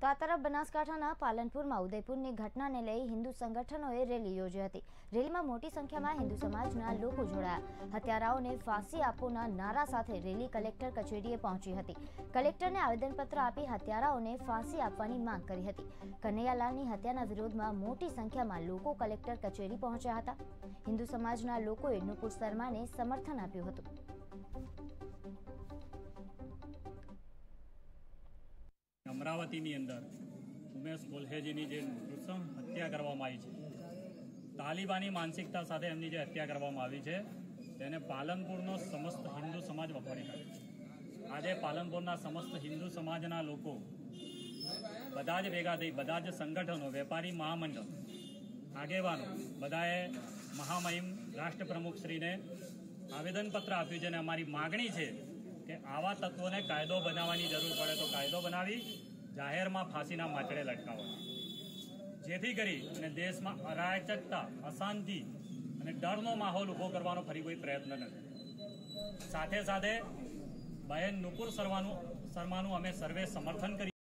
तो आ तरफ बनासकांठाना पालनपुर में उदयपुर की घटना ने लई हिंदू संगठनों रेली योजी हती। रेली में मोटी संख्या में हिंदू समाजना लोको जोड़ाया। हत्याराओं ने फांसी आपोना नारा साथे रेली कलेक्टर कचेरीए पहुंची हती। कलेक्टर ने आवेदनपत्र आपी हत्याराओं ने फांसी आपवानी मांग करी हती। कन्हैयालाल की हत्याना विरोध में मोटी संख्या में लोको कलेक्टर कचेरी पहुंच्या हता। हिंदू समाजना लोकोए नुपुर शर्मा ने समर्थन आप्युं हतुं। अमरावती अंदर उमेश कोल्हेजी जे नृशम हत्या करवामां आई छे, तालिबानी मानसिकता साथे एमनी जे हत्या करवामां आई छे तेने पालनपुरनो समस्त हिंदू समाज वखोड़ी काढ्यो। आजे पालनपुरना समस्त हिंदू समाजना लोको बधा ज भेगा थई, बधा ज संगठनों, वेपारी महामंडल, आगेवानो बधाए महामहिम राष्ट्र प्रमुख श्रीने आवेदनपत्र आप्युं छे। अमारी मागणी छे के आवा तत्वोने कायदो बनाववानी जरूर पड़े तो कायदो बनावी जाहिर में फांसीना माचड़े लटकाववा, जेथी करी अने देश में अराजकता, अशांति अने डरनो माहौल ऊभो करवानो फरी कोई प्रयत्न नथी। साथे साथे बहन नुपुर शर्मानुं अमे सर्वे समर्थन करी।